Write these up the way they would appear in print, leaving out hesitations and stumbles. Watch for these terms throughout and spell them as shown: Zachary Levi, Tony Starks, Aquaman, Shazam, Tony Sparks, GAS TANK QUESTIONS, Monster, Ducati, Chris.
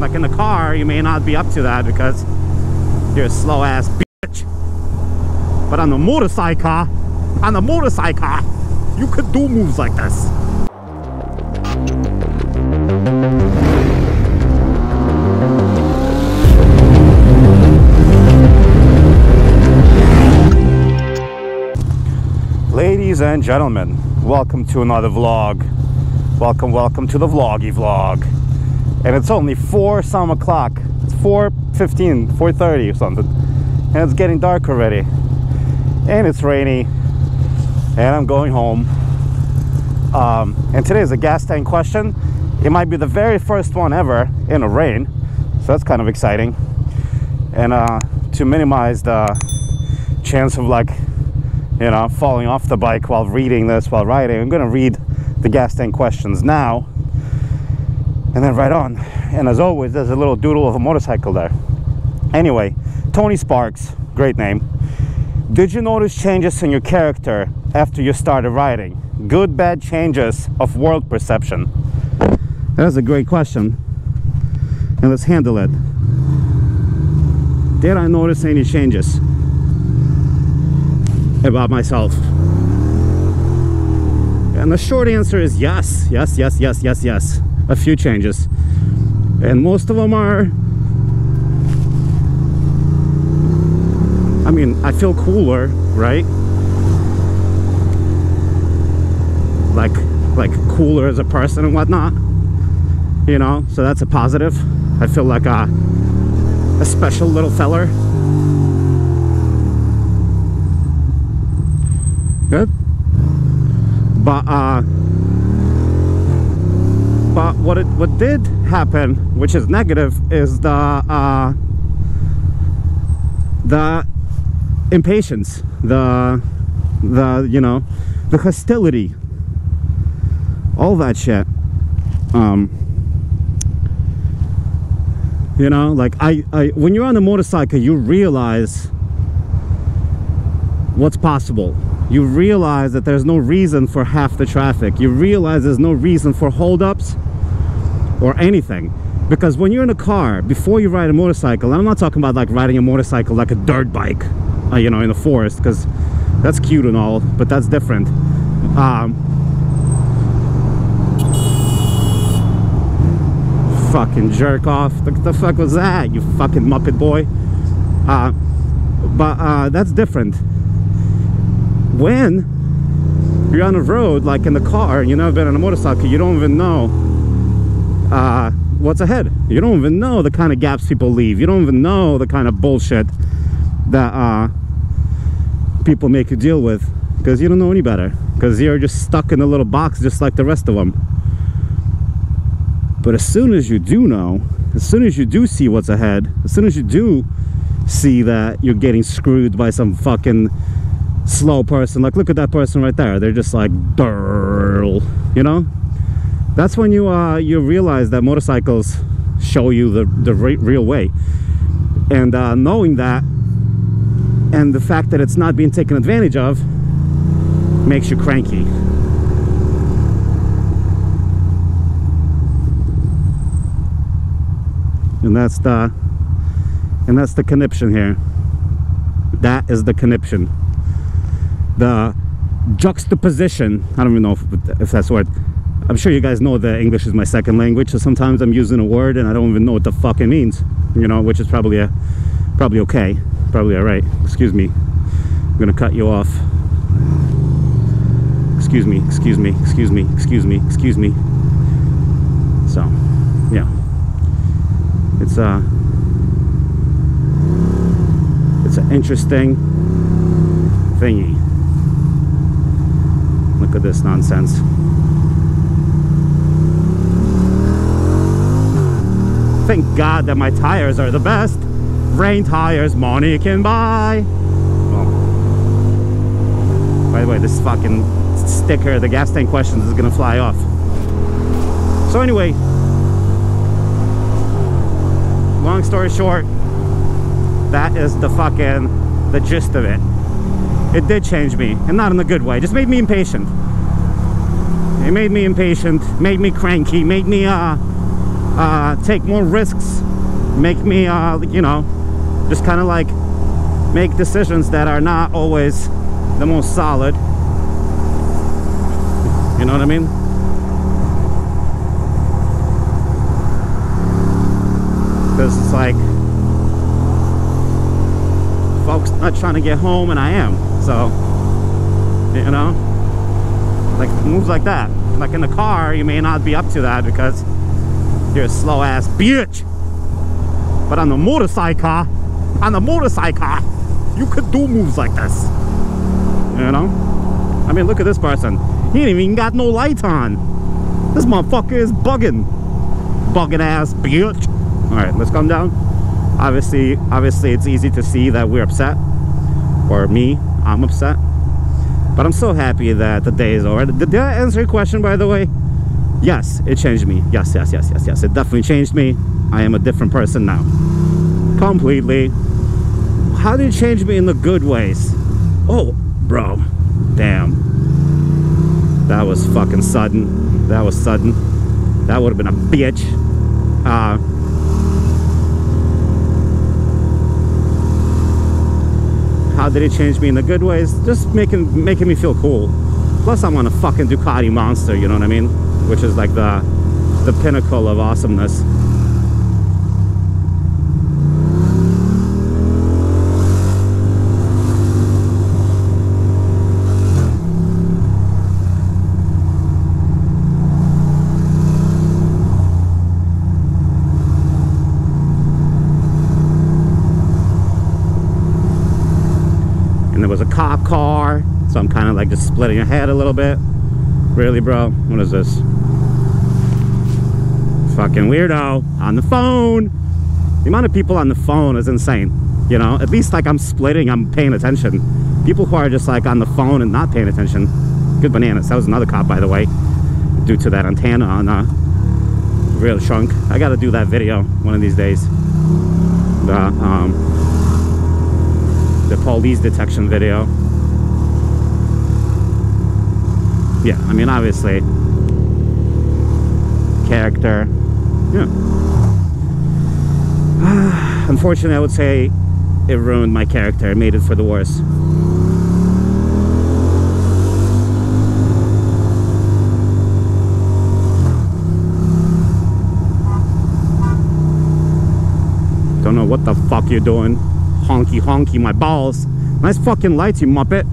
Like in the car, you may not be up to that because you're a slow ass bitch. But on the motorcycle, you could do moves like this. Ladies and gentlemen, welcome to another vlog. Welcome to the vloggy vlog. And it's only 4 some o'clock. It's 4:15, 4:30 or something. And it's getting dark already. And it's rainy. And I'm going home. And today is a gas tank question. It might be the very first one ever in a rain. So that's kind of exciting. And to minimize the chance of, like, you know, falling off the bike while reading this, while riding, I'm gonna read the gas tank questions now. And then right on. And as always, there's a little doodle of a motorcycle there. Anyway, Tony Sparks, great name. Did you notice changes in your character after you started riding? Good, bad changes of world perception? That's a great question. And let's handle it. Did I notice any changes about myself? And the short answer is yes. Yes. A few changes. And most of them are... I mean, I feel cooler, right? Like cooler as a person and whatnot. You know, so that's a positive. I feel like a special little feller. Good. But what did happen, which is negative, is the impatience, the you know, the hostility, all that shit. You know, like I when you're on a motorcycle, you realize what's possible. You realize that there's no reason for half the traffic. You realize there's no reason for holdups or anything. Because when you're in a car, before you ride a motorcycle, and I'm not talking about like riding a motorcycle like a dirt bike, you know, in the forest, because that's cute and all, but that's different. Fucking jerk off. What the fuck was that, you fucking muppet boy? But that's different. When you're on the road, like in the car, and you've never been on a motorcycle, you don't even know what's ahead. You don't even know the kind of gaps people leave. You don't even know the kind of bullshit that people make you deal with, because you don't know any better, because you're just stuck in a little box just like the rest of them. But as soon as you do know, as soon as you do see what's ahead, as soon as you do see that you're getting screwed by some fucking slow person, like look at that person right there, they're just like burl, you know, that's when you you realize that motorcycles show you the real way. And knowing that, and the fact that it's not being taken advantage of, makes you cranky. And that's the conniption here. That is the conniption. The juxtaposition, I don't even know if that's a word. I'm sure you guys know that English is my second language, so sometimes I'm using a word and I don't even know what the fuck it means, you know, which is probably okay, probably alright. Excuse me, I'm gonna cut you off. Excuse me. So, yeah, it's an interesting thingy. Look at this nonsense. Thank God that my tires are the best. Rain tires money can buy. Well, by the way, this fucking sticker, the gas tank questions, is gonna fly off. So anyway, long story short, that is the fucking, the gist of it. It did change me, and not in a good way. It just made me impatient. It made me impatient, made me cranky, made me take more risks, make me, you know, just kind of like make decisions that are not always the most solid. You know what I mean? Because it's like, folks not trying to get home, and I am. So, you know, like moves like that. Like in the car, you may not be up to that because you're a slow ass bitch. But on the motorcycle, you could do moves like this. You know? I mean, look at this person. He ain't even got no lights on. This motherfucker is bugging. Bugging ass bitch. Alright, let's calm down. Obviously it's easy to see that we're upset. Or me, I'm upset. But I'm so happy that the day is over. Did that answer your question, by the way? Yes, it changed me. Yes. It definitely changed me. I am a different person now. Completely. How did it change me in the good ways? Oh, bro. Damn. That was fucking sudden. That was sudden. That would have been a bitch. How did it change me in the good ways? Just making me feel cool. Plus I'm on a fucking Ducati Monster, you know what I mean? Which is like the pinnacle of awesomeness. Was a cop car, so I'm kind of like just splitting ahead a little bit. Really, bro? What is this? Fucking weirdo on the phone. The amount of people on the phone is insane. You know, at least like I'm splitting, I'm paying attention. People who are just like on the phone and not paying attention, good bananas. That was another cop, by the way, due to that antenna on a real trunk. I gotta do that video one of these days. The police detection video. Yeah, I mean, obviously, character. Yeah. Unfortunately, I would say it ruined my character. It made it for the worse. Don't know what the fuck you're doing. Honky, honky, my balls. Nice fucking lights, you muppet.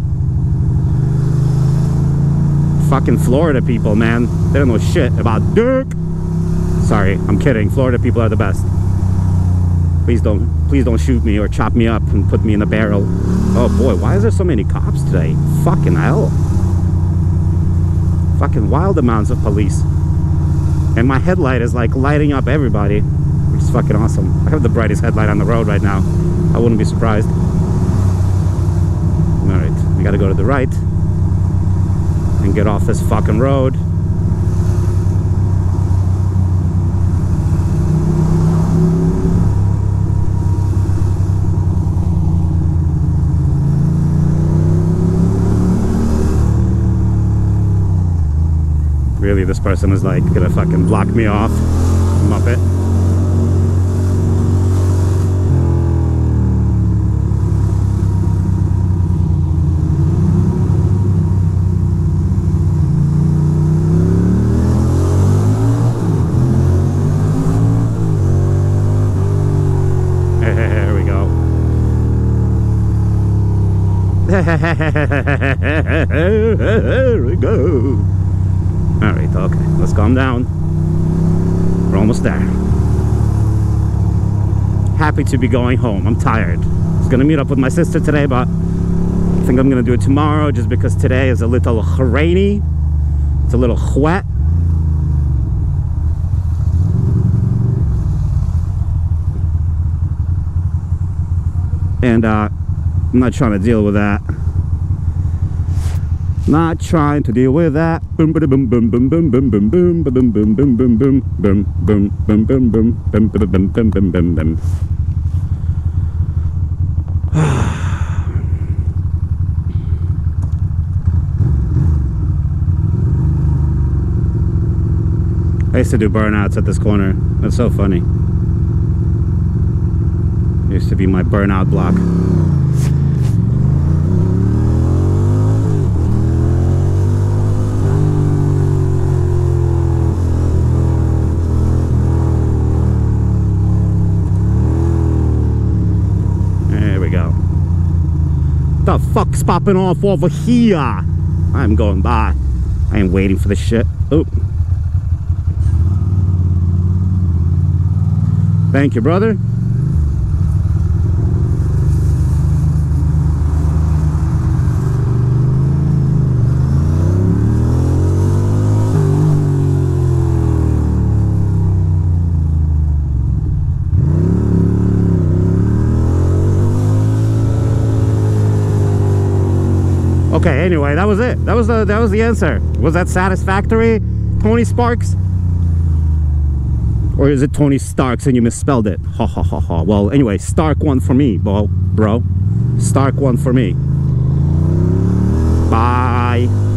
Fucking Florida people, man. They don't know shit about dick. Sorry, I'm kidding. Florida people are the best. Please don't shoot me or chop me up and put me in a barrel. Oh boy, why is there so many cops today? Fucking hell. Fucking wild amounts of police. And my headlight is like lighting up everybody, which is fucking awesome. I have the brightest headlight on the road right now. I wouldn't be surprised. Alright, we gotta go to the right and get off this fucking road. Really, this person is like gonna fucking block me off, muppet. There we go. Alright, okay. Let's calm down. We're almost there. Happy to be going home. I'm tired. I was going to meet up with my sister today, but I think I'm going to do it tomorrow just because today is a little rainy. It's a little wet. And, I'm not trying to deal with that. Not trying to deal with that. Boom boom boom boom boom boom boom boom boom boom boom boom boom boom boom boom boom boom boom boom boom boom boom boom. I used to do burnouts at this corner. That's so funny. It used to be my burnout block. There we go. The fuck's popping off over here? I'm going by. I am waiting for the shit. Oh. Thank you, brother. Okay, anyway, that was it. That was the answer. Was that satisfactory, Tony Sparks? Or is it Tony Starks and you misspelled it? Ha ha ha ha. Well, anyway, Stark one for me, bro. Stark one for me. Bye.